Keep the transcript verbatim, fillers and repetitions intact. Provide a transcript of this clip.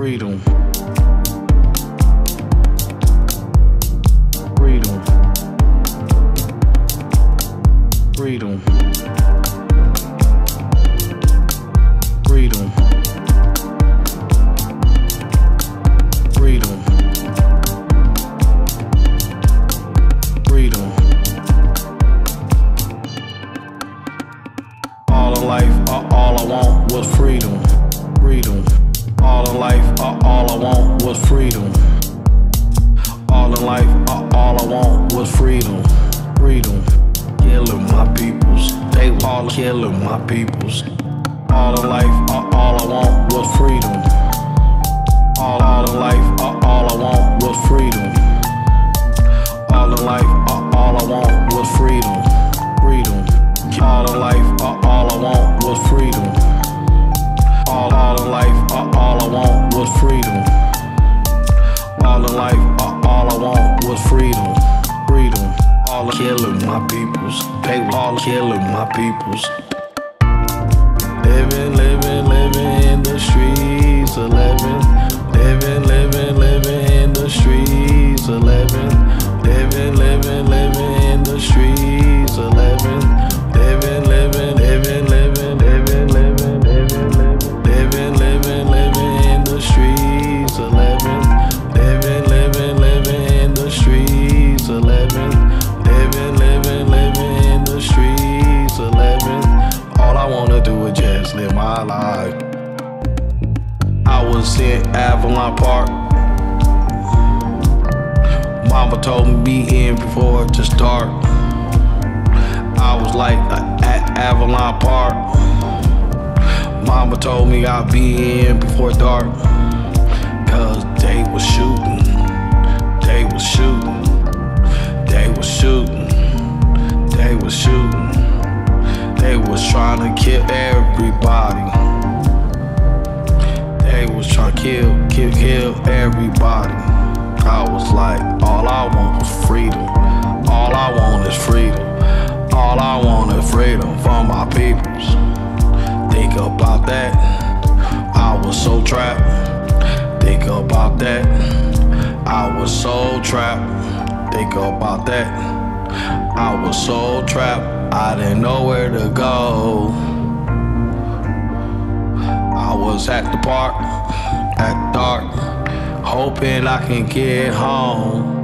Read 'em. Read 'em. Read 'em. Read 'em. Read 'em. Read 'em. All of life, all I want was freedom. Read 'em. All in life, uh, all I want was freedom. All in life, uh, all I want was freedom. Freedom. Killing my peoples. They were all killing my peoples. All in life, uh, all I want was freedom. All, all in life, uh, all I want was freedom. All in life, uh, all I want was freedom. Freedom. All in life, uh, all I want was freedom. All, all in life, uh, all I want was freedom. All in life, uh, all I want was freedom. Freedom. All killing my peoples. They were all killing my peoples. Living, living, living in the streets. Eleven. Living, living, living in the streets. Eleven. Living, living, living in the streets. Eleven. Living, living, living, living, living, living, living. Living, living, living in the streets, eleven. Living, living, living in the streets, eleven. Living, living, living in the streets, eleven. All I wanna do is just live my life. I was in Avalon Park. Mama told me be in before it just dark. I was like at Avalon Park. Mama told me I'd be in before dark. Cause they was shooting. They was shooting. They was shooting. They was shooting. They was trying to kill everybody. They was trying to kill, kill, kill everybody. I was like, all I want was freedom. All I want is freedom. All I want is freedom for my peoples. Think about that, I was so trapped. Think about that, I was so trapped. Think about that, I was so trapped. I didn't know where to go. I was at the park, at dark, hoping I can get home.